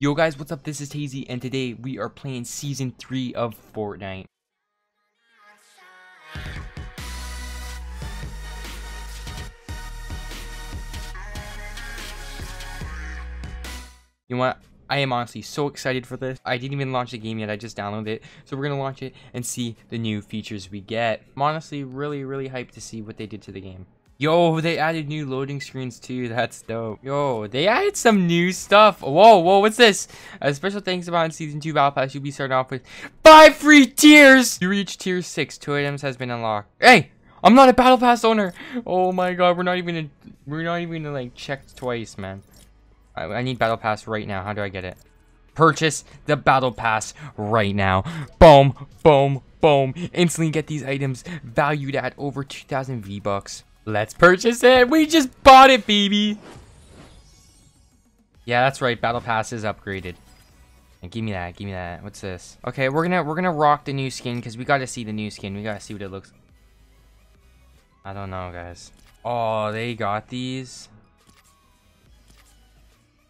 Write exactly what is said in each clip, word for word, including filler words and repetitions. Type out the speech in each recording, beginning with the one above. Yo guys, what's up? This is Tazey, and today we are playing Season three of Fortnite. You know what? I am honestly so excited for this. I didn't even launch the game yet, I just downloaded it. So we're gonna launch it and see the new features we get. I'm honestly really, really hyped to see what they did to the game. Yo, they added new loading screens too. That's dope. Yo, they added some new stuff. Whoa, whoa, what's this? A special thanks about Season two Battle Pass. You'll be starting off with five free tiers. You reach Tier six. Two items has been unlocked. Hey, I'm not a Battle Pass owner. Oh my God, we're not even, a, we're not even like checked twice, man. I, I need Battle Pass right now. How do I get it? Purchase the Battle Pass right now. Boom, boom, boom. Instantly get these items valued at over two thousand V-Bucks. Let's purchase it. We just bought it, baby. Yeah, that's right. Battle Pass is upgraded. And give me that. Give me that. What's this? Okay, we're gonna we're gonna rock the new skin because we gotta see the new skin. We gotta see what it looks. I don't know, guys. Oh, they got these.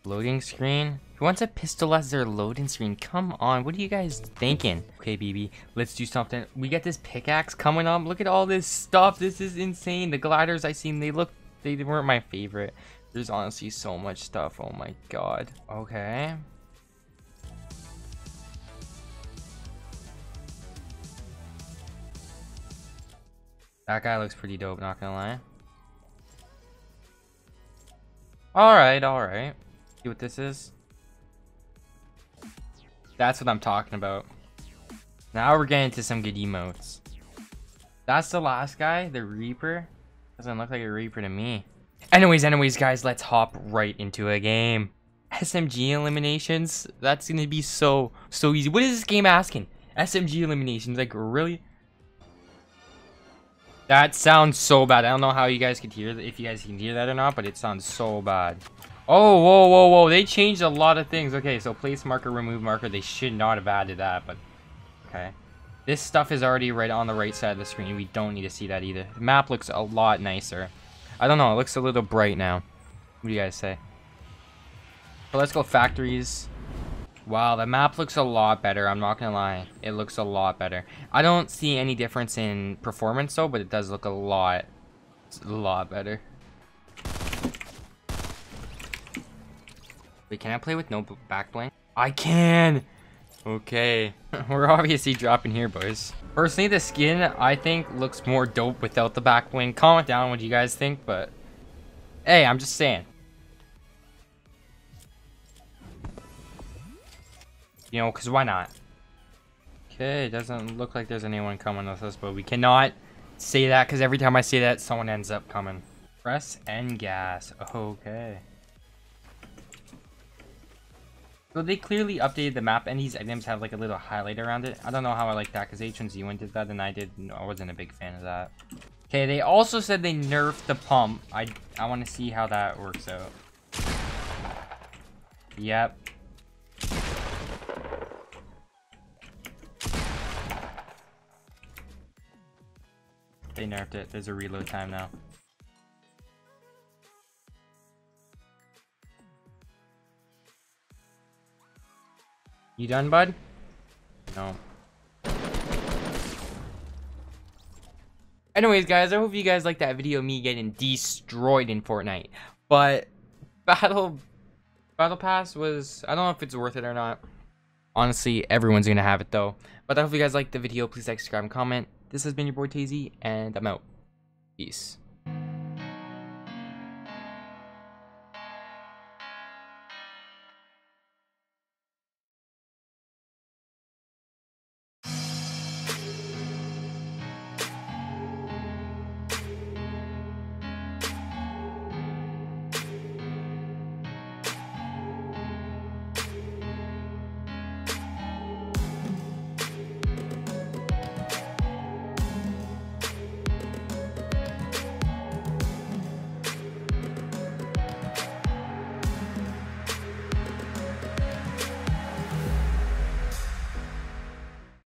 Loading screen. Who wants a pistol as their loading screen? Come on. What are you guys thinking? Okay, baby. Let's do something. We got this pickaxe coming up. Look at all this stuff. This is insane. The gliders I seen, they look, they weren't my favorite. There's honestly so much stuff. Oh my God. Okay. That guy looks pretty dope, not gonna lie. All right, all right. See what this is? That's what I'm talking about. Now we're getting to some good emotes. That's the last guy, the Reaper. Doesn't look like a Reaper to me. Anyways, anyways, guys, let's hop right into a game. S M G eliminations. That's gonna be so, so easy. What is this game asking? S M G eliminations, like really? That sounds so bad. I don't know how you guys could hear that, if you guys can hear that or not, but it sounds so bad. Oh, whoa, whoa, whoa, they changed a lot of things. Okay, so place marker, remove marker, they should not have added that, but okay. This stuff is already right on the right side of the screen. We don't need to see that either. The map looks a lot nicer. I don't know, it looks a little bright now. What do you guys say? But let's go factories. Wow, the map looks a lot better, I'm not gonna lie. It looks a lot better. I don't see any difference in performance though, but it does look a lot, a lot better. Wait, can I play with no back bling? I can! Okay. We're obviously dropping here, boys. Personally, the skin, I think, looks more dope without the back bling. Comment down what you guys think, but... hey, I'm just saying. You know, because why not? Okay, it doesn't look like there's anyone coming with us, but we cannot say that because every time I say that, someone ends up coming. Press and gas. Okay. So they clearly updated the map, and these items have like a little highlight around it. I don't know how I like that, because H one Z one did that, and I did. No, I wasn't a big fan of that. Okay, they also said they nerfed the pump. I, I want to see how that works out. Yep. They nerfed it. There's a reload time now. You done, bud? No. Anyways, guys, I hope you guys liked that video of me getting destroyed in Fortnite. But Battle Battle Pass was... I don't know if it's worth it or not. Honestly, everyone's gonna have it, though. But I hope you guys liked the video. Please like, subscribe, and comment. This has been your boy, Tazey, and I'm out. Peace.